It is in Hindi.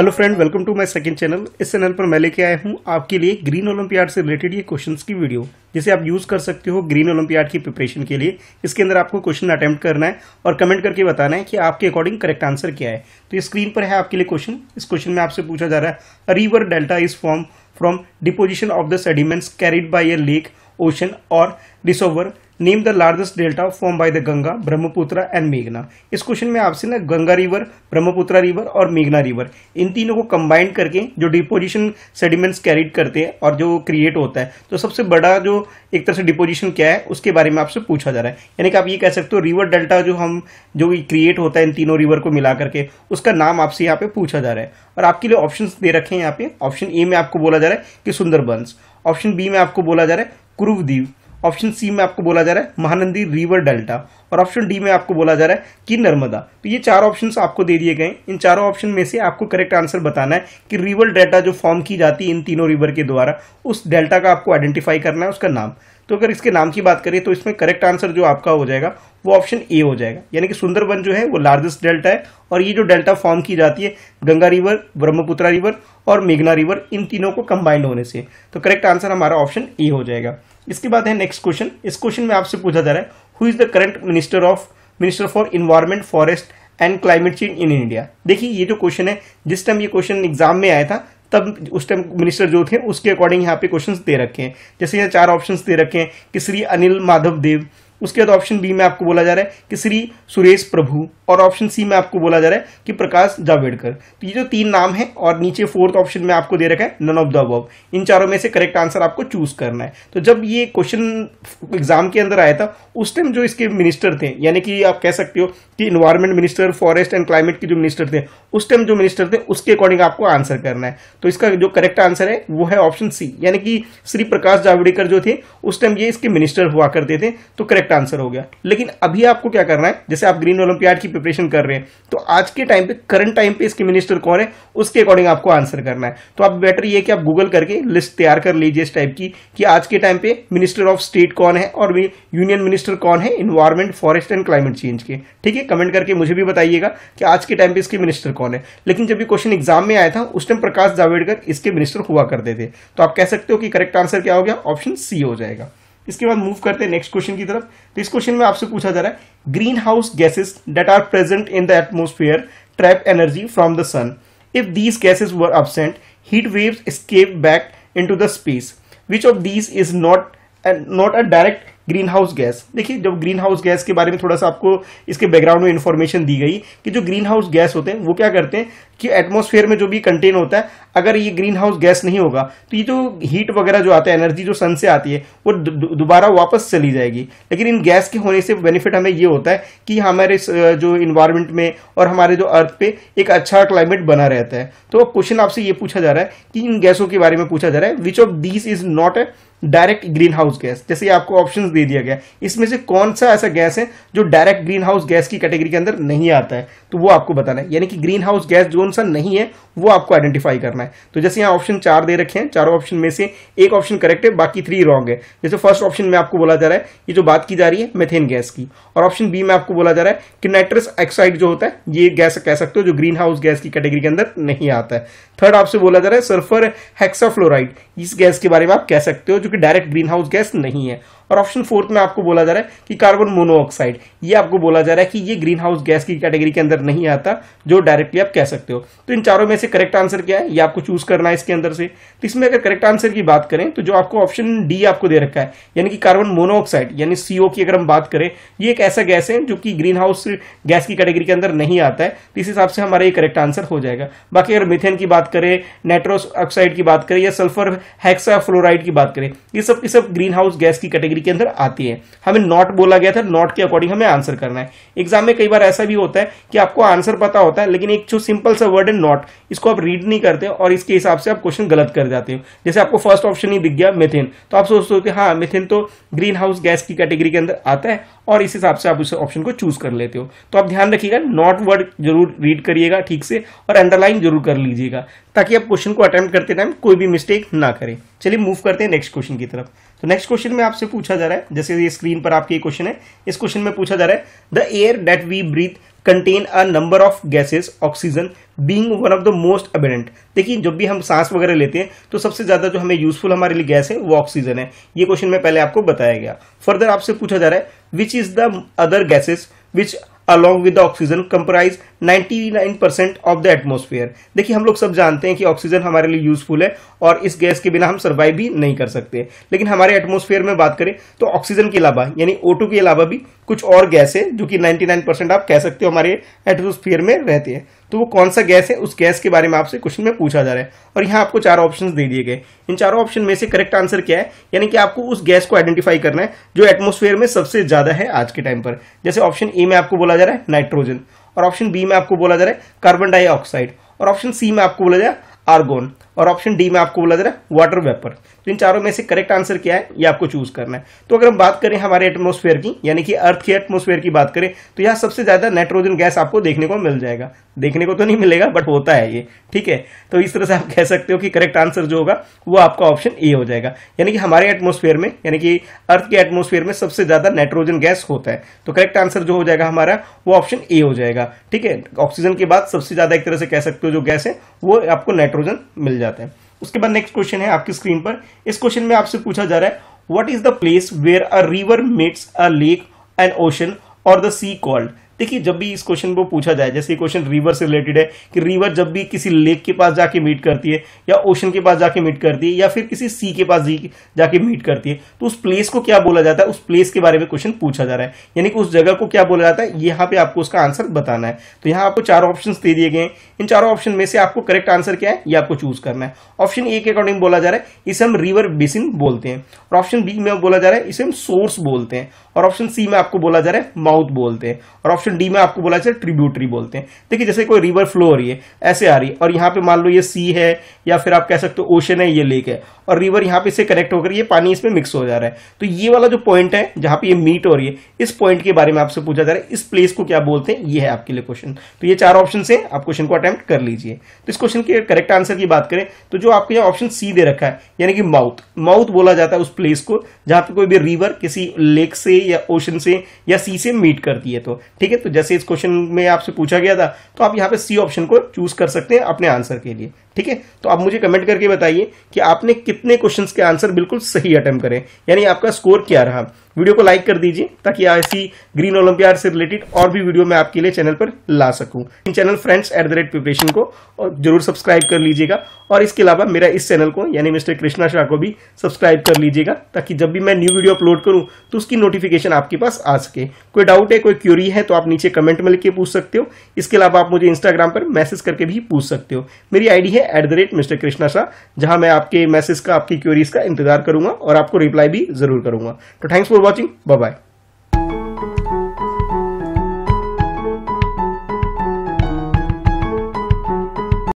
Hello friend, welcome to my second channel. इस चैनल पर मैं लेके आया हूँ आपके लिए ग्रीन ओलंपियाड से रिलेटेड ये क्वेश्चंस की वीडियो, जिसे आप यूज़ कर सकते हो ग्रीन ओलंपियाड की प्रिपरेशन के लिए। इसके अंदर आपको क्वेश्चन अटेम्प्ट करना है और कमेंट करके बताना है कि आपके अकॉर्डिंग करेक्ट आंसर क्या है। तो ये स्क्रीन पर है आपके लिए क्वेश्चन। इस क्वेश्चन में आपसे पूछा जा रहा है, river delta is form from deposition of the sediments carried by a lake, ocean और reservoir. Name the largest delta form by the Ganga, Brahmaputra and मेघना। इस क्वेश्चन में आपसे ना गंगा रिवर, ब्रह्मपुत्र रिवर और मेघना रिवर, इन तीनों को कंबाइन करके जो डिपोजिशन सेडिमेंट्स कैरीड करते हैं और जो क्रिएट होता है, तो सबसे बड़ा जो एक तरह से डिपोजिशन क्या है उसके बारे में आपसे पूछा जा रहा है। यानी कि आप ये कह सकते हो रिवर डेल्टा जो क्रिएट होता है इन तीनों रिवर को मिला करके, उसका नाम आपसे यहाँ पे पूछा जा रहा है। और आपके लिए ऑप्शन दे रखे हैं यहाँ पे। ऑप्शन ए में आपको बोला जा रहा है कि सुंदरबंस, ऑप्शन बी में आपको बोला जा रहा है कुरुवद्वीप, ऑप्शन सी में आपको बोला जा रहा है महानंदी रिवर डेल्टा और ऑप्शन डी में आपको बोला जा रहा है कि नर्मदा। तो ये चार ऑप्शंस आपको दे दिए गए। इन चारों ऑप्शन में से आपको करेक्ट आंसर बताना है कि रिवर डेल्टा जो फॉर्म की जाती है इन तीनों रिवर के द्वारा, उस डेल्टा का आपको आइडेंटिफाई करना है, उसका नाम। तो अगर इसके नाम की बात करें तो इसमें करेक्ट आंसर जो आपका हो जाएगा वो ऑप्शन ए हो जाएगा। यानी कि सुंदरबन जो है वो लार्जेस्ट डेल्टा है और ये जो डेल्टा फॉर्म की जाती है गंगा रिवर, ब्रह्मपुत्र रिवर और मेघना रिवर, इन तीनों को कंबाइंड होने से। तो करेक्ट आंसर हमारा ऑप्शन ए हो जाएगा। इसके बाद है नेक्स्ट क्वेश्चन। इस क्वेश्चन में आपसे पूछा जा रहा है, who is the current minister for environment, forest and climate change in India. देखिए ये जो क्वेश्चन है, जिस टाइम ये क्वेश्चन एग्जाम में आया था तब उस टाइम मिनिस्टर जो थे उसके अकॉर्डिंग यहाँ पे क्वेश्चंस दे रखे हैं। जैसे यहाँ चार ऑप्शंस दे रखे हैं कि श्री अनिल माधव देव, उसके बाद ऑप्शन बी में आपको बोला जा रहा है कि श्री सुरेश प्रभु और ऑप्शन सी में आपको बोला जा रहा है कि प्रकाश जावड़ेकर। तो ये जो तीन नाम है और नीचे फोर्थ ऑप्शन में आपको दे रखा है नन ऑफ द अबव। इन चारों में से करेक्ट आंसर आपको चूज करना है। तो जब ये क्वेश्चन एग्जाम के अंदर आया था उस टाइम जो इसके मिनिस्टर थे, यानी कि आप कह सकते हो कि environment minister, forest and climate के जो मिनिस्टर थे उस टाइम जो मिनिस्टर थे उसके अकॉर्डिंग आपको आंसर करना है। तो इसका जो करेक्ट आंसर है वो है ऑप्शन सी, यानी कि श्री प्रकाश जावड़ेकर जो थे उस टाइम ये इसके मिनिस्टर हुआ करते थे। तो करेक्ट आंसर हो गया। लेकिन अभी आपको क्या करना है, जैसे आप ग्रीन ओलंपियाड की प्रिपरेशन कर रहे हैं तो आज के टाइम पे, करंट टाइम पे इसके मिनिस्टर कौन है उसके अकॉर्डिंग आपको आंसर करना है। तो आप बेटर ये कि आप गूगल करके लिस्ट तैयार कर लीजिए इस टाइप की कि आज के टाइम पे मिनिस्टर ऑफ स्टेट कौन है और यूनियन मिनिस्टर कौन है environment, forest and climate change के। ठीक है, कमेंट करके मुझे भी बताइएगा कि आज के टाइम पे इसके मिनिस्टर कौन है। लेकिन जब ये क्वेश्चन एग्जाम में आया था उस टाइम प्रकाश जावड़ेकर इसके मिनिस्टर हुआ करते थे। तो आप कह सकते हो कि करेक्ट आंसर क्या हो गया, ऑप्शन सी हो जाएगा। इसके बाद मूव करते हैं नेक्स्ट क्वेश्चन की तरफ। तो इस क्वेश्चन में आपसे पूछा जा रहा है, green house gases that are present in the atmosphere trap energy from the sun. If these gases were absent, heat waves escape back into the space. Which of these is not a direct green house gas. देखिए जब ग्रीन हाउस गैस के बारे में थोड़ा सा आपको इसके बैकग्राउंड में इन्फॉर्मेशन दी गई कि जो ग्रीन हाउस गैस होते हैं वो क्या करते हैं कि एटमॉस्फेयर में जो भी कंटेन होता है, अगर ये ग्रीन हाउस गैस नहीं होगा तो ये जो हीट वगैरह जो आता है, एनर्जी जो सन से आती है वो दोबारा वापस चली जाएगी। लेकिन इन गैस के होने से बेनिफिट हमें ये होता है कि हमारे जो इन्वायरमेंट में और हमारे जो अर्थ पे एक अच्छा क्लाइमेट बना रहता है। तो क्वेश्चन आपसे ये पूछा जा रहा है कि इन गैसों के बारे में पूछा जा रहा है, which of these is not a direct green house gas. जैसे आपको ऑप्शन दे दिया गया, इसमें से कौन सा ऐसा गैस है जो डायरेक्ट ग्रीन हाउस गैस की कैटेगरी के अंदर नहीं आता है, तो वो आपको बताना है। यानी कि ग्रीन हाउस गैस जोन सा नहीं है वो आपको आइडेंटिफाई करना है। तो जैसे यहाँ ऑप्शन चार दे रखे हैं, चारों ऑप्शन में से एक ऑप्शन करेक्ट है, बाकी थ्री रॉन्ग है। जैसे फर्स्ट ऑप्शन में आपको बोला जा रहा है, ये जो बात की जा रही है मेथेन गैस की, और ऑप्शन बी में आपको बोला जा रहा है कि नाइट्रस ऑक्साइड जो होता है ये गैस कह सकते हो जो ग्रीन हाउस गैस की कैटेगरी के अंदर नहीं आता है। थर्ड आपसे बोला जा रहा है सल्फर हेक्साफ्लोराइड, इस गैस के बारे में आप कह सकते हो जो कि डायरेक्ट ग्रीन हाउस गैस नहीं है। और ऑप्शन फोर्थ में आपको बोला जा रहा है कि कार्बन मोनोऑक्साइड, ये आपको बोला जा रहा है कि ये ग्रीन हाउस गैस की कैटेगरी के अंदर नहीं आता जो डायरेक्टली आप कह सकते हो। तो इन चारों में से करेक्ट आंसर क्या है ये आपको चूज करना है इसके अंदर से। तो इसमें अगर करेक्ट आंसर की बात करें तो जो आपको ऑप्शन डी आपको दे रखा है, यानी कि कार्बन मोनोऑक्साइड यानी CO की अगर हम बात करें, ये एक ऐसा गैस है जो कि ग्रीन हाउस गैस की कैटेगरी के अंदर नहीं आता है। तो इस हिसाब से हमारा ये करेक्ट आंसर हो जाएगा। बाकी अगर मीथेन की बात करें, नाइट्रस ऑक्साइड की बात करें या सल्फर हेक्साफ्लोराइड की बात करें, ये सब ग्रीन हाउस गैस की कैटेगरी के अंदर आती है। हमें नॉट बोला गया था, नॉट के अकॉर्डिंग हमें आंसर करना है। एग्जाम में कई बार ऐसा भी होता है कि आपको आंसर पता होता है लेकिन एक जो सिंपल सा वर्ड है नॉट, इसको आप रीड नहीं करते और इसके हिसाब से आप क्वेश्चन गलत कर जाते हो। जैसे आपको फर्स्ट ऑप्शन ही दिख गया मेथेन, तो आप सोचते हो कि हाँ मेथेन तो ग्रीन हाउस गैस की कैटेगरी के अंदर आता है और इस हिसाब से आप उस ऑप्शन को चूज कर लेते हो। तो आप ध्यान रखिएगा, नॉट वर्ड जरूर रीड करिएगा ठीक से और अंडरलाइन जरूर कर लीजिएगा ताकि आप क्वेश्चन को अटेम्प्ट करते टाइम कोई भी मिस्टेक ना करें। चलिए मूव करते हैं नेक्स्ट क्वेश्चन की तरफ। तो नेक्स्ट क्वेश्चन में आपसे पूछा जा रहा है, जैसे ये स्क्रीन पर आपके क्वेश्चन है, इस क्वेश्चन में पूछा जा रहा है the air that we breathe contain a number of gases, oxygen being one of the most abundant. देखिए जब भी हम सांस वगैरह लेते हैं तो सबसे ज़्यादा जो हमें यूजफुल हमारे लिए गैस है वो ऑक्सीजन है, ये क्वेश्चन में पहले आपको बताया गया। फर्दर आपसे पूछा जा रहा है which is the other gases which along with the oxygen comprise 99% of the atmosphere. देखिए हम लोग सब जानते हैं कि ऑक्सीजन हमारे लिए यूजफुल है और इस गैस के बिना हम सर्वाइव भी नहीं कर सकते, लेकिन हमारे एटमोसफेयर में बात करें तो ऑक्सीजन के अलावा यानी O2 के अलावा भी कुछ और गैस है जो कि 99% आप कह सकते हो हमारे एटमोसफेयर में रहती है। तो वो कौन सा गैस है उस गैस के बारे में आपसे क्वेश्चन में पूछा जा रहा है और यहाँ आपको चार ऑप्शन दे दिए गए। इन चारों ऑप्शन में से करेक्ट आंसर क्या है, यानी कि आपको उस गैस को आइडेंटिफाई करना है जो एटमोसफेयर में सबसे ज्यादा है आज के टाइम पर। जैसे ऑप्शन ए में आपको बोला जा रहा है नाइट्रोजन, और ऑप्शन बी में आपको बोला जा रहा है कार्बन डाइऑक्साइड, और ऑप्शन सी में आपको बोला जा रहा है आर्गोन, और ऑप्शन डी में आपको बोला जा रहा है वाटर वेपर। तो इन चारों में से करेक्ट आंसर क्या है ये आपको चूज करना है। तो अगर हम बात करें हमारे एटमॉस्फेयर की, यानी कि अर्थ के एटमॉस्फेयर की बात करें, तो यहाँ सबसे ज्यादा नाइट्रोजन गैस आपको देखने को मिल जाएगा, देखने को तो नहीं मिलेगा बट होता है ये, ठीक है। तो इस तरह से आप कह सकते हो कि करेक्ट आंसर जो होगा वो आपका ऑप्शन ए हो जाएगा, यानी कि हमारे एटमॉस्फेयर में, यानी कि अर्थ के एटमॉस्फेयर में सबसे ज्यादा नाइट्रोजन गैस होता है। तो करेक्ट आंसर जो हो जाएगा हमारा वो ऑप्शन ए हो जाएगा, ठीक है। ऑक्सीजन के बाद सबसे ज्यादा एक तरह से कह सकते हो जो गैस है वो आपको नाइट्रोजन मिल जाता है। उसके बाद नेक्स्ट क्वेश्चन है आपकी स्क्रीन पर। इस क्वेश्चन में आपसे पूछा जा रहा है what is the place where a river meets a lake, an ocean और द सी कॉल्ड। देखिए जब भी इस क्वेश्चन को पूछा जाए, जैसे क्वेश्चन रिवर से रिलेटेड है कि रिवर जब भी किसी लेक के पास जाके मीट करती है या ओशन के पास जाके मीट करती है या फिर किसी सी के पास जाके मीट करती है तो उस प्लेस को क्या बोला जाता है, उस प्लेस के बारे में क्वेश्चन पूछा जा रहा है, यानी कि उस जगह को क्या बोला जाता है, यहाँ पे आपको उसका आंसर बताना है। तो यहाँ आपको चार ऑप्शन दे दिए गए हैं, इन चारों ऑप्शन में से आपको करेक्ट आंसर क्या है ये आपको चूज करना है। ऑप्शन ए के अकॉर्डिंग बोला जा रहा है इसे हम रिवर बेसिन बोलते हैं, और ऑप्शन बी में बोला जा रहा है इसे हम सोर्स बोलते हैं, और ऑप्शन सी में आपको बोला जा रहा है माउथ बोलते हैं, और ऑप्शन डी में आपको बोला जा रहा है ट्रिब्यूटरी बोलते हैं। देखिए जैसे कोई रिवर फ्लो हो रही है ऐसे आ रही है और यहाँ पे मान लो ये सी है या फिर आप कह सकते हो ओशन है, ये लेक है, और रिवर यहाँ पे से कनेक्ट होकर ये पानी इसमें मिक्स हो जा रहा है। तो ये वाला जो पॉइंट है जहाँ पे ये मीट हो रही है इस पॉइंट के बारे में आपसे पूछा जा रहा है, इस प्लेस को क्या बोलते हैं, ये है आपके लिए क्वेश्चन। तो ये चार ऑप्शन से आप क्वेश्चन को अटेम्प्ट कर लीजिए। तो इस क्वेश्चन के करेक्ट आंसर की बात करें तो जो आपके यहाँ ऑप्शन सी दे रखा है यानी कि माउथ, माउथ बोला जाता है उस प्लेस को जहाँ पे कोई भी रिवर किसी लेक से या ओशन से या सी से मीट करती है। तो ठीक है, तो जैसे इस क्वेश्चन में आपसे पूछा गया था तो आप यहाँ पे सी ऑप्शन को चूज कर सकते हैं अपने आंसर के लिए, ठीक है। तो आप मुझे कमेंट करके बताइए कि आपने कितने क्वेश्चंस के आंसर बिल्कुल सही अटेम्प्ट करें, यानी आपका स्कोर क्या रहा। वीडियो को लाइक कर दीजिए ताकि ऐसी ग्रीन ओलंपियाड से रिलेटेड और भी वीडियो मैं आपके लिए चैनल पर ला सकूं। इन चैनल फ्रेंड्स @preparation को और जरूर सब्सक्राइब कर लीजिएगा, और इसके अलावा मेरा इस चैनल को यानी मिस्टर कृष्णा शाह को भी सब्सक्राइब कर लीजिएगा ताकि जब भी मैं न्यू वीडियो अपलोड करूँ तो उसकी नोटिफिकेशन आपके पास आ सके। कोई डाउट है, कोई क्यूरी है तो आप नीचे कमेंट में लिख के पूछ सकते हो। इसके अलावा आप मुझे इंस्टाग्राम पर मैसेज करके भी पूछ सकते हो। मेरी आईडी है @MrKrishnashaah, जहां मैं आपके मैसेज का, आपकी क्वेरीज का इंतजार करूंगा और आपको रिप्लाई भी जरूर करूंगा। तो thanks for watching, bye bye.